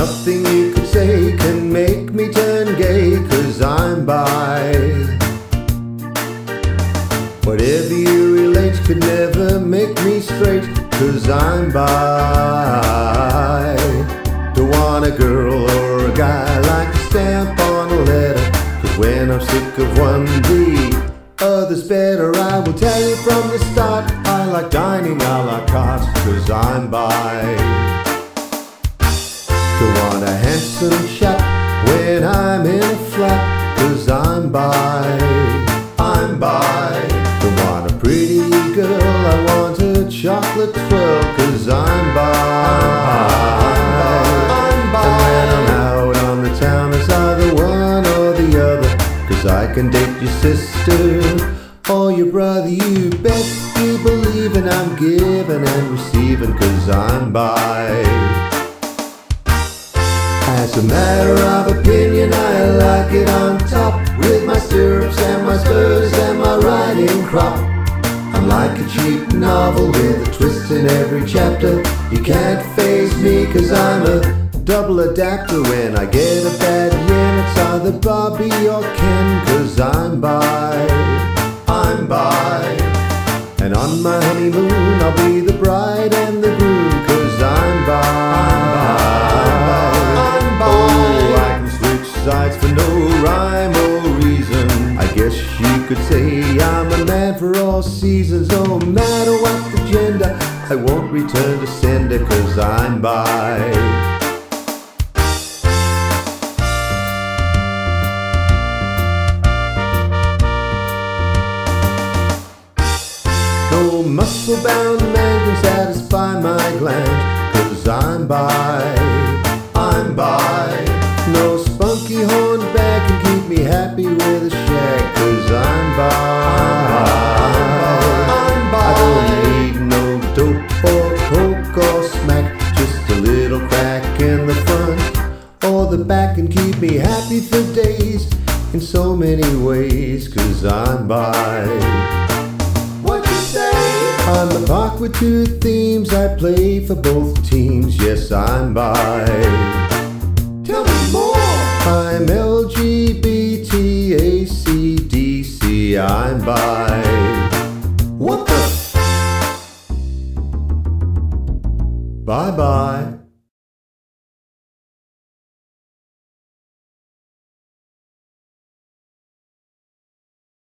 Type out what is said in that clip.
Nothing you can say can make me turn gay, 'cause I'm bi. Whatever you relate could never make me straight, 'cause I'm bi. Don't want a girl or a guy like a stamp on a letter, 'cause when I'm sick of one, the other's better. I will tell you from the start, I like dining a la carte, 'cause I'm bi. Don't want a handsome chap when I'm in a flat, 'cause I'm bi, I'm bi. Don't want a pretty girl, I want a chocolate twirl, 'cause I'm bi, I'm bi. And when I'm out on the town, it's either one or the other, 'cause I can date your sister or your brother. You best be believing I'm giving and receiving, 'cause I'm bi. As a matter of opinion, I like it on top, with my stirrups and my spurs and my riding crop. I'm like a cheap novel with a twist in every chapter. You can't faze me, 'cause I'm a double adapter. When I get a bad yen, it's either Bobby or Ken, 'cause I'm bi, I'm bi. And on my honeymoon, I'll be the bride and the groom, 'cause I'm bi. Sides for no rhyme or reason. I guess you could say I'm a man for all seasons. No matter what the gender, I won't return to sender, 'cause I'm bi. No muscle-bound man can satisfy my gland, 'cause I'm bi, I'm bi. No spunky horn bag can keep me happy with a shag, 'cause I'm bi, I'm bi. I don't need no dope or coke or smack, just a little crack in the front or the back can keep me happy for days in so many ways, 'cause I'm bi. What you say? I'm a park with two themes, I play for both teams, yes I'm bi. Tell me more. I'm LGBTACDC, I'm bi. What the? Bye bye.